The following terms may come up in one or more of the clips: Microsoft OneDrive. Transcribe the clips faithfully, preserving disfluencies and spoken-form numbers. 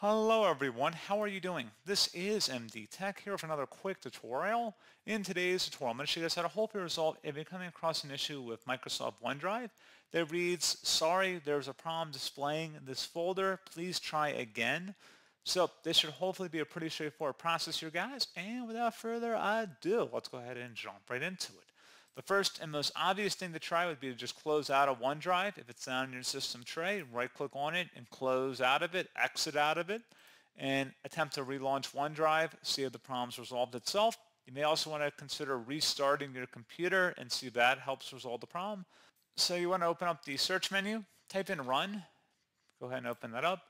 Hello everyone, how are you doing? This is M D Tech here for another quick tutorial. In today's tutorial, I'm going to show you guys how to hopefully resolve if you're coming across an issue with Microsoft OneDrive that reads, sorry, there's a problem displaying this folder, please try again. So this should hopefully be a pretty straightforward process here, guys, and without further ado, let's go ahead and jump right into it. The first and most obvious thing to try would be to just close out of OneDrive. If it's on your system tray, right-click on it and close out of it, exit out of it, and attempt to relaunch OneDrive, see if the problem's resolved itself. You may also want to consider restarting your computer and see if that helps resolve the problem. So you want to open up the search menu, type in run, go ahead and open that up.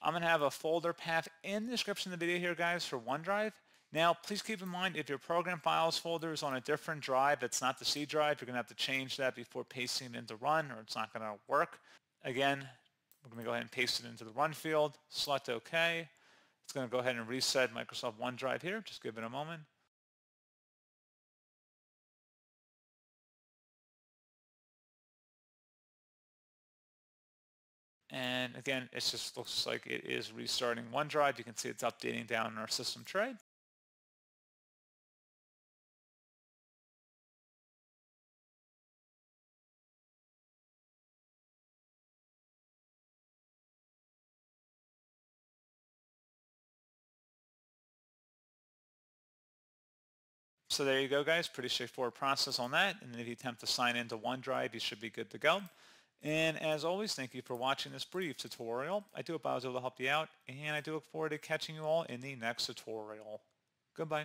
I'm going to have a folder path in the description of the video here, guys, for OneDrive. Now, please keep in mind if your program files folder is on a different drive that's not the C drive, you're going to have to change that before pasting it into run or it's not going to work. Again, we're going to go ahead and paste it into the run field, select OK. It's going to go ahead and reset Microsoft OneDrive here. Just give it a moment. And again, it just looks like it is restarting OneDrive. You can see it's updating down in our system tray. So there you go, guys, pretty straightforward process on that. And if you attempt to sign into OneDrive, you should be good to go. And as always, thank you for watching this brief tutorial. I do hope I was able to help you out, and I do look forward to catching you all in the next tutorial. Goodbye.